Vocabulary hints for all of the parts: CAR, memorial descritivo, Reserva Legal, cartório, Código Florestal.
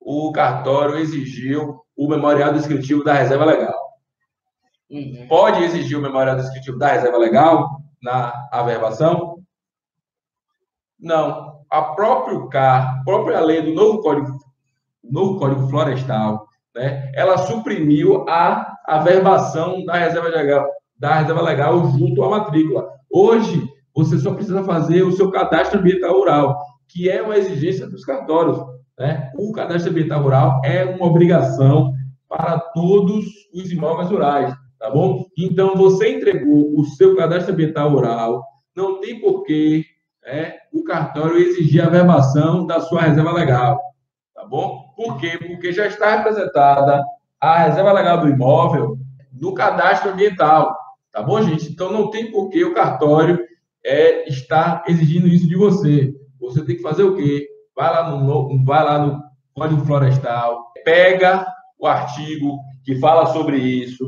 o cartório exigiu o memorial descritivo da reserva legal. Uhum. Pode exigir o memorial descritivo da reserva legal na averbação? Não. A própria CAR, a própria lei do novo Código Florestal, né, ela suprimiu a averbação da reserva legal junto à matrícula. Hoje, você só precisa fazer o seu cadastro ambiental rural, que é uma exigência dos cartórios, né? O cadastro ambiental rural é uma obrigação para todos os imóveis rurais, tá bom? Então, você entregou o seu cadastro ambiental rural, não tem porquê, né, o cartório exigir a averbação da sua reserva legal, tá bom? Por quê? Porque já está representada a reserva legal do imóvel no cadastro ambiental, tá bom, gente? Então, não tem porquê o cartório estar exigindo isso de você. Você tem que fazer o quê? Vai lá no Código Florestal, pega o artigo que fala sobre isso,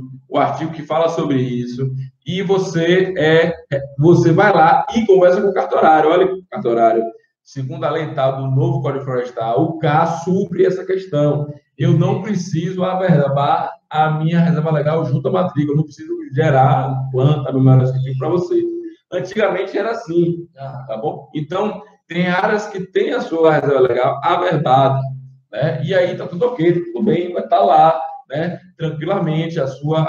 e você vai lá e conversa com o cartorário. Olha, cartorário, segundo a lei tal do novo Código Florestal, o CAR supre essa questão. Eu não preciso averbar a minha reserva legal junto à matrícula, eu não preciso gerar planta, memória descritiva para você. Antigamente era assim, tá bom? Então, tem áreas que tem a sua reserva legal averbada, né? E aí tá tudo ok, tudo bem, vai estar lá, né, tranquilamente a sua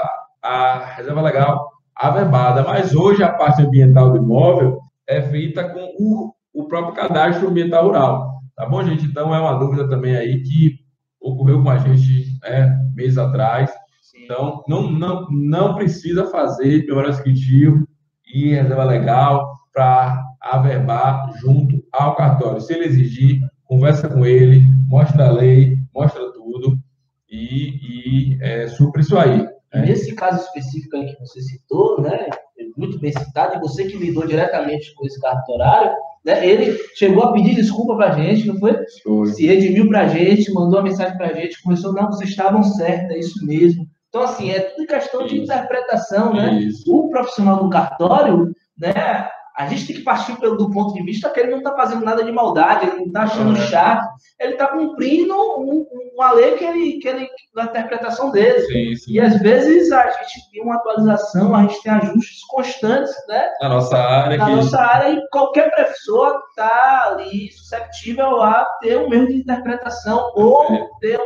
reserva legal averbada. Mas hoje a parte ambiental do imóvel é feita com o próprio cadastro ambiental rural, tá bom, gente? Então, é uma dúvida também aí que ocorreu com a gente, né, meses atrás. Sim. Então, não precisa fazer memorial descritivo e reserva legal para averbar junto ao cartório. Se ele exigir, conversa com ele, mostra a lei, mostra tudo e supra isso aí. Né? Nesse caso específico aí que você citou, né, muito bem citado, e você que lidou diretamente com esse cartorário, né, ele chegou a pedir desculpa para a gente, não foi? Foi. Se redimiu para a gente, mandou uma mensagem para a gente, começou, não, vocês estavam certos, é isso mesmo. Então, assim, é tudo questão de interpretação, né? Isso. O profissional do cartório, né, a gente tem que partir do ponto de vista que ele não está fazendo nada de maldade, ele não está achando chato, ele está cumprindo uma lei que ele na interpretação dele. Sim, sim. E, às vezes, a gente tem uma atualização, a gente tem ajustes constantes, né? Na nossa área. E qualquer pessoa está ali susceptível a ter um erro de interpretação ou ter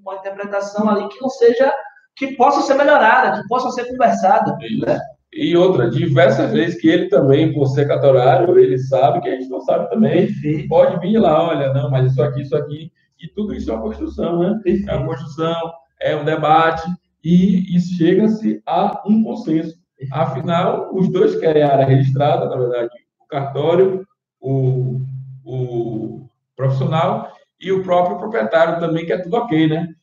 uma interpretação ali que não seja, que possa ser melhorada, que possa ser conversada. Né? E outra, diversas vezes que ele também, por ser cartorário, ele sabe que a gente não sabe também. Perfeito. Pode vir lá, olha, não, mas isso aqui, e tudo isso é uma construção, né? Perfeito. É uma construção, é um debate, e chega-se a um consenso. Perfeito. Afinal, os dois querem a área registrada, na verdade, o cartório, o profissional, e o próprio proprietário também, que é tudo ok, né?